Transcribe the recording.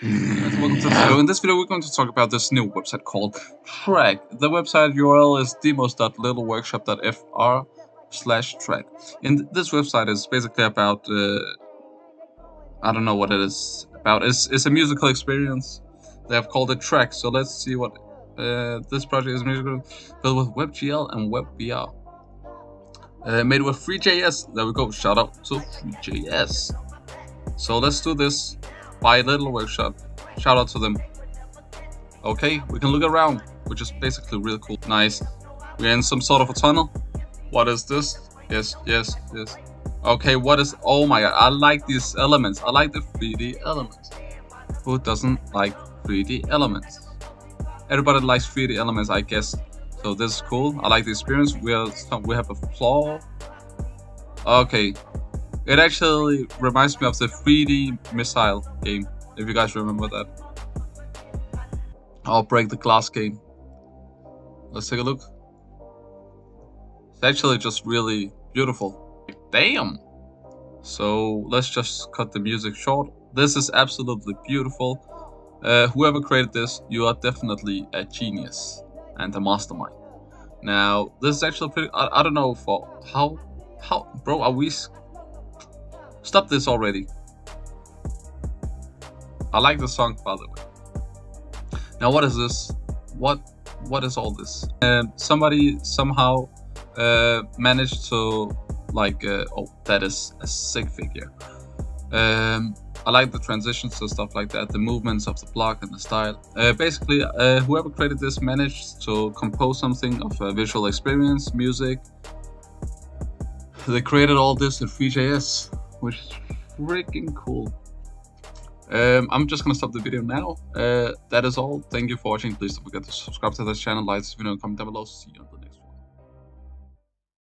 Welcome to the show. In this video, we're going to talk about this new website called Track. The website URL is demos.littleworkshop.fr/track. And this website is basically about I don't know what it is about. It's a musical experience. They have called it Track. So let's see what this project is. Musical built with WebGL and WebVR. Made with Three.js. There we go. Shout out to Three.js. So let's do this. By Little Workshop, shout out to them. Okay, we can look around, which is basically really cool. Nice. We're in some sort of a tunnel. What is this? Yes, yes, yes. Okay, what is? Oh my god, I like these elements. I like the 3D elements. Who doesn't like 3D elements? Everybody likes 3D elements, I guess. So this is cool. I like the experience. We have a floor. Okay. It actually reminds me of the 3D missile game, if you guys remember that. I'll break the glass game. Let's take a look. It's actually just really beautiful. Damn! So let's just cut the music short. This is absolutely beautiful. Whoever created this, you are definitely a genius and a mastermind. Now, this is actually pretty... I don't know for how... Bro, are we... Stop this already. I like the song, by the way. Now what is this? What is all this? Somebody somehow managed to like oh, that is a sick figure. I like the transitions and stuff like that, the movements of the block and the style. Basically whoever created this managed to compose something of a visual experience, music. They created all this in Three.js, which is freaking cool. I'm just gonna stop the video now. That is all. Thank you for watching. Please don't forget to subscribe to this channel, like this video, and comment down below. See you on the